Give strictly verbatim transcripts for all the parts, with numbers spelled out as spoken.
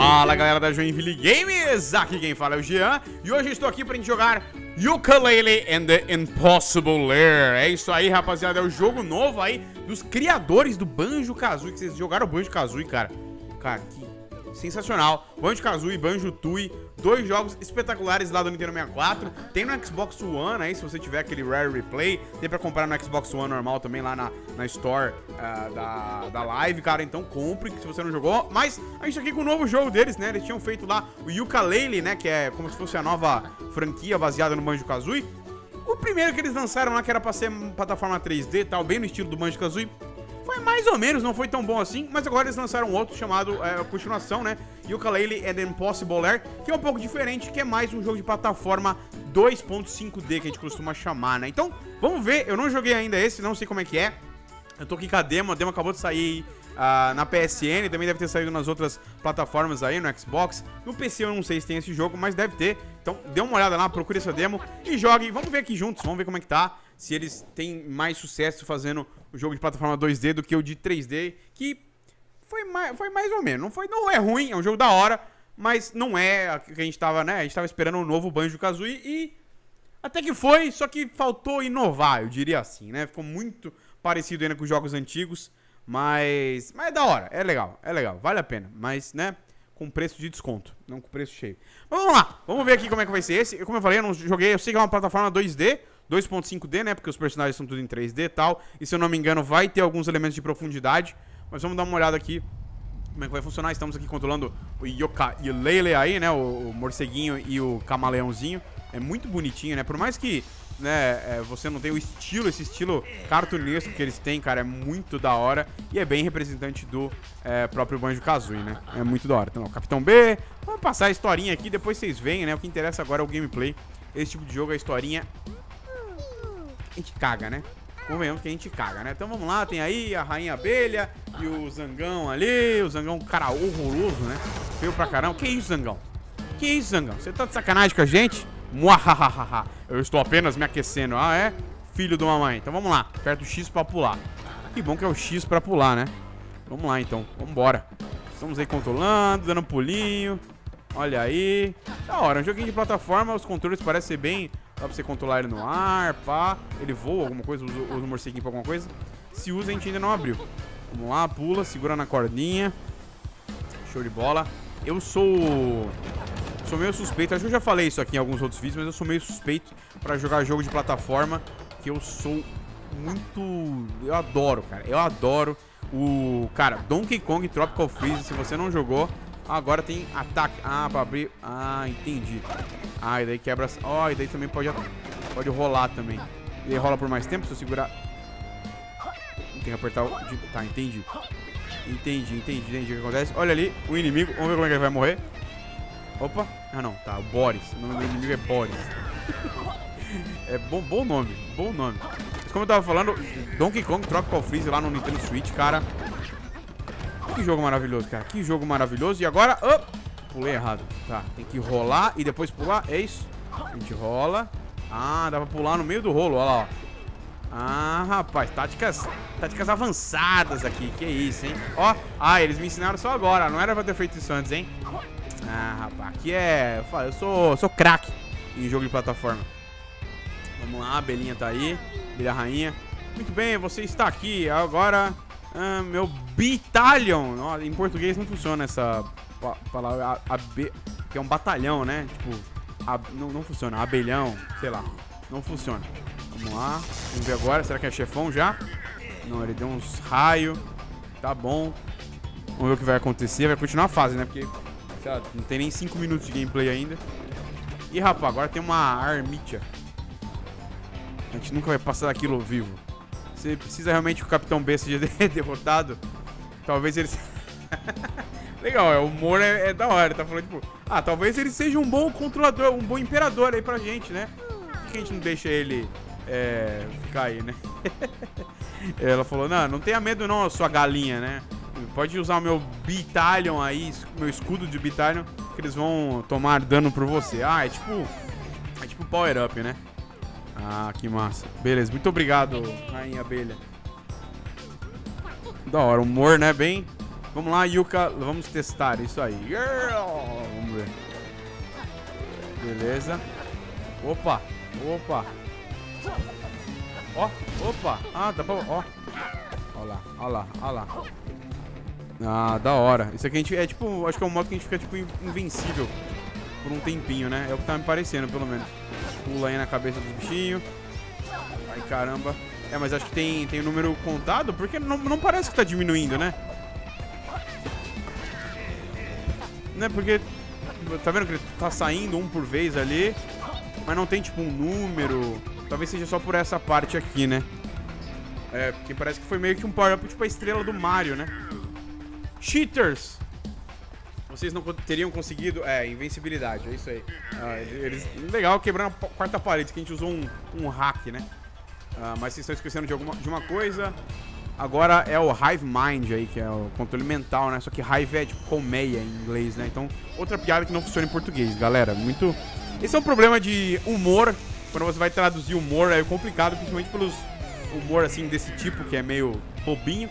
Fala galera da Joinville Games, aqui quem fala é o Jean e hoje estou aqui pra gente jogar Yooka-Laylee and the Impossible Lair. É isso aí rapaziada, é o jogo novo aí dos criadores do Banjo-Kazooie, que vocês jogaram o Banjo-Kazooie, cara. Cara, que sensacional, Banjo-Kazooie, Banjo-Tooie, dois jogos espetaculares lá do Nintendo sessenta e quatro. Tem no Xbox One aí, se você tiver aquele Rare Replay. Tem pra comprar no Xbox One normal também lá na, na Store uh, da, da Live, cara. Então compre, se você não jogou. Mas a gente tá aqui com o novo jogo deles, né? Eles tinham feito lá o Yooka-Laylee, né? Que é como se fosse a nova franquia baseada no Banjo-Kazooie. O primeiro que eles lançaram lá, que era pra ser plataforma três D, tal, bem no estilo do Banjo-Kazooie, foi mais ou menos, não foi tão bom assim. Mas agora eles lançaram outro chamado, é, continuação, né? Yooka-Laylee and the Impossible Lair, que é um pouco diferente, que é mais um jogo de plataforma dois ponto cinco D, que a gente costuma chamar, né? Então, vamos ver. Eu não joguei ainda esse, não sei como é que é. Eu tô aqui com a demo, a demo acabou de sair uh, na P S N, também deve ter saído nas outras plataformas aí, no Xbox. No P C eu não sei se tem esse jogo, mas deve ter. Então, dê uma olhada lá, procure essa demo e jogue. Vamos ver aqui juntos, vamos ver como é que tá. Se eles têm mais sucesso fazendo o jogo de plataforma dois D do que o de três D, que foi mais, foi mais ou menos. Não, foi, não é ruim, é um jogo da hora, mas não é o que a gente tava, né? A gente tava esperando um novo Banjo-Kazooie e até que foi, só que faltou inovar, eu diria assim, né? Ficou muito parecido ainda com os jogos antigos, mas, mas é da hora, é legal, é legal, vale a pena, mas, né? Com preço de desconto, não com preço cheio. Mas vamos lá, vamos ver aqui como é que vai ser esse. Como eu falei, eu não joguei, eu sei que é uma plataforma dois D, dois ponto cinco D, né? Porque os personagens são tudo em três D e tal. E se eu não me engano, vai ter alguns elementos de profundidade. Mas vamos dar uma olhada aqui como é que vai funcionar. Estamos aqui controlando o Yooka-Laylee aí, né? O morceguinho e o camaleãozinho. É muito bonitinho, né? Por mais que, né, você não tenha o estilo, esse estilo cartunesco que eles têm, cara, é muito da hora. E é bem representante do é, próprio Banjo-Kazooie, né? É muito da hora. Então, ó, Capitão B. Vamos passar a historinha aqui, depois vocês veem, né? O que interessa agora é o gameplay. Esse tipo de jogo, a historinha... a gente caga, né? Convenhamos que a gente caga, né? Então vamos lá, tem aí a Rainha Abelha e o Zangão ali. O Zangão, cara, horroroso, né? Feio pra caramba. Que isso, Zangão? Que isso, Zangão? Você tá de sacanagem com a gente? Muahahaha. Eu estou apenas me aquecendo. Ah, é? Filho de uma mãe. Então vamos lá. Aperta o X pra pular. Que bom que é o X pra pular, né? Vamos lá, então. Vambora. Estamos aí controlando, dando um pulinho. Olha aí. Da hora. Um joguinho de plataforma, os controles parecem ser bem... dá pra você controlar ele no ar, pá. Ele voa alguma coisa, usa, usa um morceguinho pra alguma coisa. Se usa, a gente ainda não abriu. Vamos lá, pula, segura na cordinha. Show de bola. Eu sou... sou meio suspeito. Acho que eu já falei isso aqui em alguns outros vídeos, mas eu sou meio suspeito pra jogar jogo de plataforma, que eu sou muito... eu adoro, cara. Eu adoro o... cara, Donkey Kong Tropical Freeze. Se você não jogou... agora tem ataque. Ah, pra abrir. Ah, entendi. Ah, e daí quebra. Ó, oh, e daí também pode, pode rolar também. E rola por mais tempo se eu segurar. Tem que apertar o... tá, entendi. Entendi, entendi, entendi o que acontece. Olha ali o inimigo. Vamos ver como é que ele vai morrer. Opa. Ah, não. Tá, o Boris. O nome do inimigo é Boris. É bom, bom nome. Bom nome. Mas como eu tava falando, Donkey Kong Tropical Freeze lá no Nintendo Switch, cara... que jogo maravilhoso, cara. Que jogo maravilhoso. E agora... oh, pulei errado. Tá, tem que rolar e depois pular. É isso. A gente rola. Ah, dá pra pular no meio do rolo. Olha lá, ó. Ah, rapaz. Táticas, táticas avançadas aqui. Que isso, hein? Ó. Ah, eles me ensinaram só agora. Não era pra ter feito isso antes, hein? Ah, rapaz. Aqui é... eu sou, sou craque em jogo de plataforma. Vamos lá. A Belinha tá aí. Belinha Rainha. Muito bem. Você está aqui. Agora... ah, meu Bitalion. Oh, em português não funciona essa pa palavra. A, a be, que é um batalhão, né? Tipo, a, não, não funciona. Abelhão, sei lá. Não funciona. Vamos lá. Vamos ver agora. Será que é chefão já? Não, ele deu uns raios. Tá bom. Vamos ver o que vai acontecer. Vai continuar a fase, né? Porque sei lá, não tem nem cinco minutos de gameplay ainda. Ih, rapaz, agora tem uma armítia. A gente nunca vai passar daquilo vivo. Você precisa realmente que o Capitão B seja derrotado. Talvez ele... legal, é, o humor é, é da hora. Tá falando, tipo... ah, talvez ele seja um bom controlador, um bom imperador aí pra gente, né? Por que a gente não deixa ele é, ficar aí, né? Ela falou, não, não tenha medo não, sua galinha, né? Pode usar o meu Bitalion aí, meu escudo de Bitalion, que eles vão tomar dano por você. Ah, é tipo... é tipo Power Up, né? Ah, que massa. Beleza, muito obrigado, Rainha Abelha. Da hora, humor, né? Bem Vamos lá, Yuka. Vamos testar isso aí. Vamos ver. Beleza. Opa. Opa. Ó. Opa. Ah, dá pra... Ó. Ó lá. Ó lá. Ó lá. Ah, da hora. Isso aqui a gente... É tipo... Acho que é um modo que a gente fica, tipo, invencível. Por um tempinho, né? É o que tá me parecendo, pelo menos. Pula aí na cabeça do bichinho. Ai, caramba. É, mas acho que tem, tem um número contado. Porque não, não parece que tá diminuindo, né? Né, porque... Tá vendo que ele tá saindo um por vez ali. Mas não tem, tipo, um número. Talvez seja só por essa parte aqui, né? É, porque parece que foi meio que um power-up, tipo, a estrela do Mario, né? Cheaters! Vocês não teriam conseguido... É, invencibilidade, é isso aí. Ah, eles, legal, quebrando a quarta parede, que a gente usou um, um hack, né? Ah, mas vocês estão esquecendo de, alguma, de uma coisa. Agora é o Hive Mind aí, que é o controle mental, né? Só que Hive é tipo colmeia em inglês, né? Então, outra piada que não funciona em português, galera. Muito... Esse é um problema de humor. Quando você vai traduzir humor, é complicado, principalmente pelos humor, assim, desse tipo, que é meio bobinho.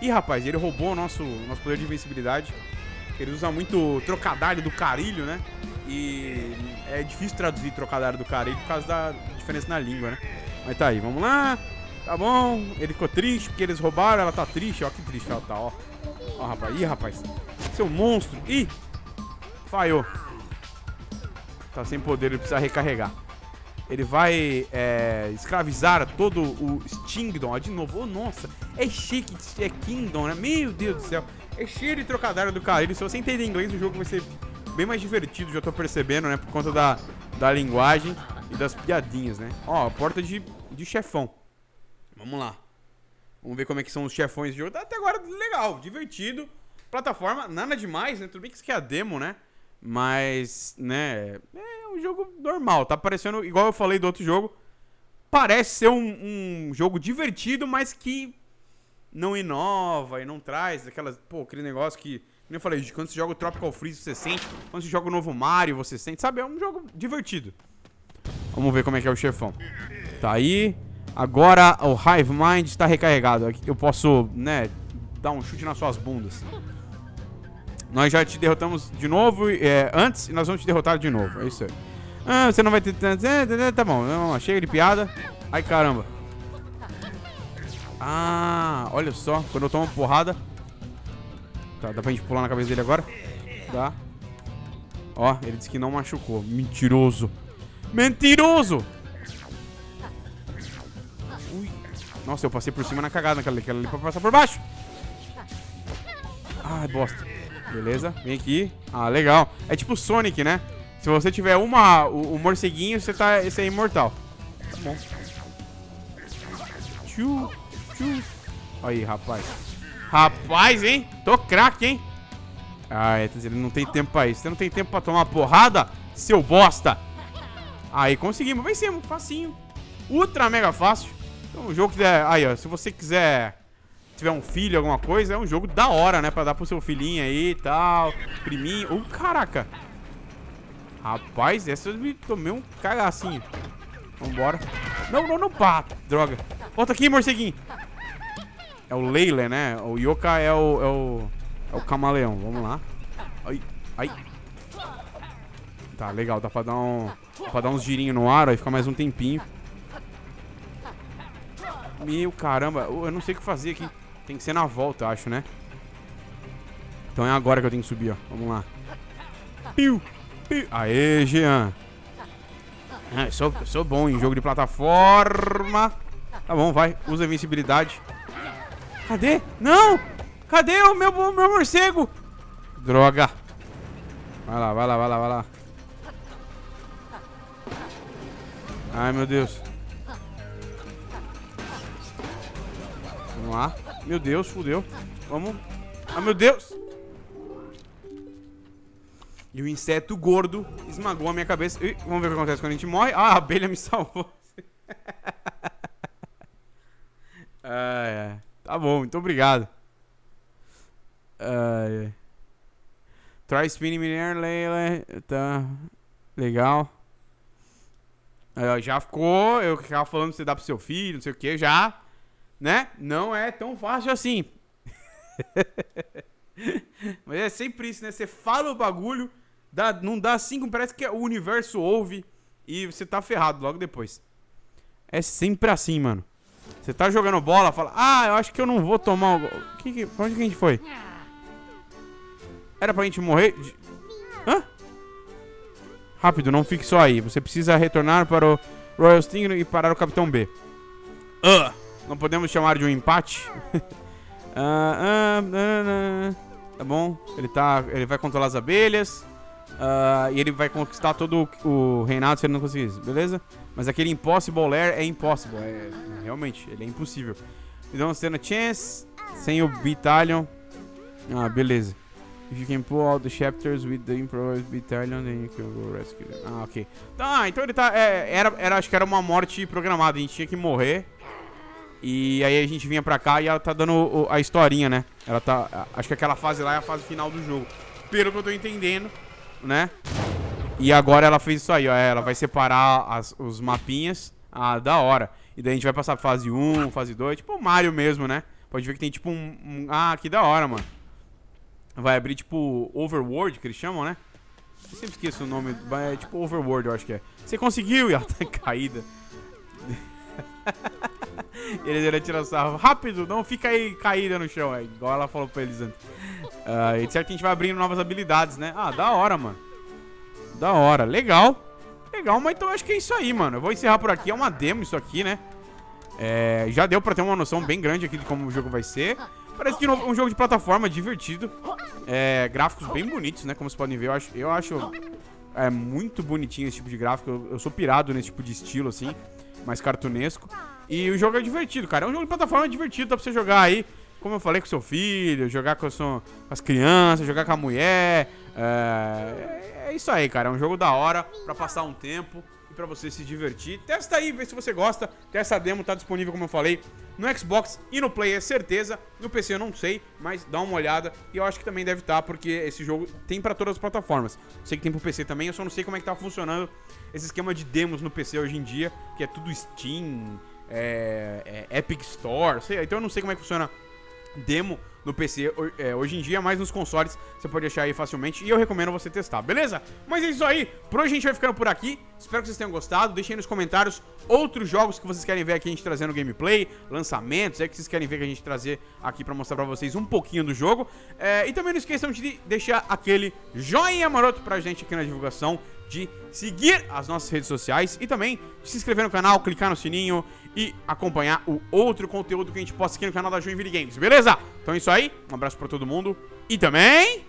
Ih, rapaz, ele roubou o nosso, nosso poder de invencibilidade. Ele usa muito trocadilho do carilho, né? E é difícil traduzir trocadilho do carilho por causa da diferença na língua, né? Mas tá aí, vamos lá. Tá bom. Ele ficou triste porque eles roubaram. Ela tá triste. Ó, que triste ela tá, ó. Ó, rapaz. Ih, rapaz. Seu monstro. Ih. Falhou. Tá sem poder. Ele precisa recarregar. Ele vai é, escravizar todo o Stingdom. Ó, de novo. Oh, nossa. É chique. É Kingdom, né? Meu Deus do céu. É cheio de trocadilho do caralho. Se você entender inglês, o jogo vai ser bem mais divertido, já tô percebendo, né? Por conta da, da linguagem e das piadinhas, né? Ó, porta de, de chefão. Vamos lá. Vamos ver como é que são os chefões de jogo. Tá até agora legal, divertido. Plataforma, nada demais, né? Tudo bem que isso aqui é a demo, né? Mas, né? É um jogo normal. Tá parecendo, igual eu falei do outro jogo. Parece ser um, um jogo divertido, mas que... não inova e não traz aquelas... Pô, aquele negócio que... Como eu falei, quando você joga o Tropical Freeze, você sente. Quando você joga o novo Mario, você sente. Sabe, é um jogo divertido. Vamos ver como é que é o chefão. Tá aí. Agora o Hive Mind está recarregado. Eu posso, né, dar um chute nas suas bundas. Nós já te derrotamos de novo é, antes e nós vamos te derrotar de novo. É isso aí. Ah, você não vai ter... Tá bom, não, chega de piada. Ai, caramba. Ah, olha só, quando eu tomo uma porrada. Tá, dá pra gente pular na cabeça dele agora? Dá. Ó, ele disse que não machucou. Mentiroso. Mentiroso! Ui. Nossa, eu passei por cima na cagada naquela ali, aquela ali pra passar por baixo. Ai, bosta. Beleza, vem aqui. Ah, legal. É tipo Sonic, né? Se você tiver uma, o, o morceguinho, você tá, esse é imortal. Tá bom. Tchu. Aí, rapaz. Rapaz, hein? Tô craque, hein? Ah, ele não tem tempo pra isso. Você não tem tempo pra tomar porrada, seu bosta. Aí, conseguimos. Vencemos, facinho. Ultra mega fácil. Então, um jogo que der... Aí, ó, se você quiser... tiver um filho, alguma coisa, é um jogo da hora, né? Pra dar pro seu filhinho aí e tal. Priminho. Oh, caraca. Rapaz, essa eu me tomei um cagacinho. Vambora. Não, não, não. Pá, droga. Volta aqui, morceguinho. É o Laylee, né? O Yoka é o, é o... É o camaleão. Vamos lá. Ai, ai. Tá, legal. Dá pra dar um... Dá pra dar uns girinhos no ar. Aí fica mais um tempinho. Meu caramba. Eu não sei o que fazer aqui. Tem que ser na volta, eu acho, né? Então é agora que eu tenho que subir, ó. Vamos lá. Piu, piu. Aê, Jean. É, sou, sou bom em jogo de plataforma. Tá bom, vai. Usa a invencibilidade. Cadê? Não! Cadê o meu, meu morcego? Droga. Vai lá, vai lá, vai lá, vai lá. Ai, meu Deus. Vamos lá. Meu Deus, fudeu. Vamos. Ah, meu Deus. E o inseto gordo esmagou a minha cabeça. Ih, vamos ver o que acontece quando a gente morre. Ah, a abelha me salvou. Ah, é. Tá bom, muito obrigado. Uh, try spinning millionaire, Laylee. Tá. Legal. Uh, já ficou. Eu ficava falando que você dá pro seu filho, não sei o que, já. Né? Não é tão fácil assim. Mas é sempre isso, né? Você fala o bagulho, dá, não dá cinco, parece que o universo ouve e você tá ferrado logo depois. É sempre assim, mano. Você tá jogando bola, fala, ah, eu acho que eu não vou tomar o gol. Que, que, pra onde que a gente foi? Era pra gente morrer? De... Hã? Rápido, não fique só aí. Você precisa retornar para o Royal Sting e parar o Capitão B. Uh, não podemos chamar de um empate. uh, uh, uh, uh. Tá bom. Ele, tá, ele vai controlar as abelhas. Uh, e ele vai conquistar todo o reinado se ele não conseguir isso, beleza? Mas aquele Impossible Lair é impossible. É, realmente, ele é impossível. Então, tendo chance. Sem o Battalion. Ah, beleza. If you can pull out the chapters with the improvised battalion, then you can go rescue them. Ah, ok. Ah, então ele tá... É, era, era, acho que era uma morte programada. A gente tinha que morrer. E aí a gente vinha pra cá e ela tá dando o, a historinha, né? Ela tá... Acho que aquela fase lá é a fase final do jogo. Pelo que eu tô entendendo, né? E agora ela fez isso aí, ó. Ela vai separar as, os mapinhas. Ah, da hora. E daí a gente vai passar pra fase um, fase dois. Tipo o Mario mesmo, né? Pode ver que tem tipo um... um ah, que da hora, mano. Vai abrir tipo Overworld, que eles chamam, né? Eu sempre esqueço o nome. É tipo Overworld, eu acho que é. Você conseguiu! E ela tá caída. Eles ele tiram sarro. Rápido! Não fica aí caída no chão. É igual ela falou pra eles antes. Uh, e de certo que a gente vai abrindo novas habilidades, né? Ah, da hora, mano. Da hora. Legal. Legal, mas então eu acho que é isso aí, mano. Eu vou encerrar por aqui. É uma demo isso aqui, né? É, já deu pra ter uma noção bem grande aqui de como o jogo vai ser. Parece de novo um jogo de plataforma divertido. É, gráficos bem bonitos, né? Como vocês podem ver, eu acho, eu acho é, muito bonitinho esse tipo de gráfico. Eu, eu sou pirado nesse tipo de estilo, assim. Mais cartunesco. E o jogo é divertido, cara. É um jogo de plataforma divertido. Dá pra você jogar aí, como eu falei, com seu filho. Jogar com, sua, com as crianças. Jogar com a mulher. É, é isso aí, cara. É um jogo da hora pra passar um tempo. Pra você se divertir, testa aí, vê se você gosta. Essa demo tá disponível, como eu falei, no Xbox e no Play, é certeza. No P C eu não sei, mas dá uma olhada. E eu acho que também deve estar, tá, porque esse jogo tem pra todas as plataformas. Sei que tem pro P C também, eu só não sei como é que tá funcionando esse esquema de demos no P C hoje em dia, que é tudo Steam, é, é Epic Store, sei, então eu não sei como é que funciona demo no P C é, hoje em dia, mas nos consoles você pode achar aí facilmente e eu recomendo você testar, beleza? Mas é isso aí, por hoje a gente vai ficando por aqui, espero que vocês tenham gostado, deixem aí nos comentários outros jogos que vocês querem ver aqui a gente trazendo gameplay, lançamentos, é que vocês querem ver que a gente trazer aqui pra mostrar pra vocês um pouquinho do jogo, é, e também não esqueçam de deixar aquele joinha maroto pra gente aqui na divulgação, de seguir as nossas redes sociais e também de se inscrever no canal, clicar no sininho e acompanhar o outro conteúdo que a gente posta aqui no canal da Joinville Games, beleza? Então é isso aí, um abraço pra todo mundo e também...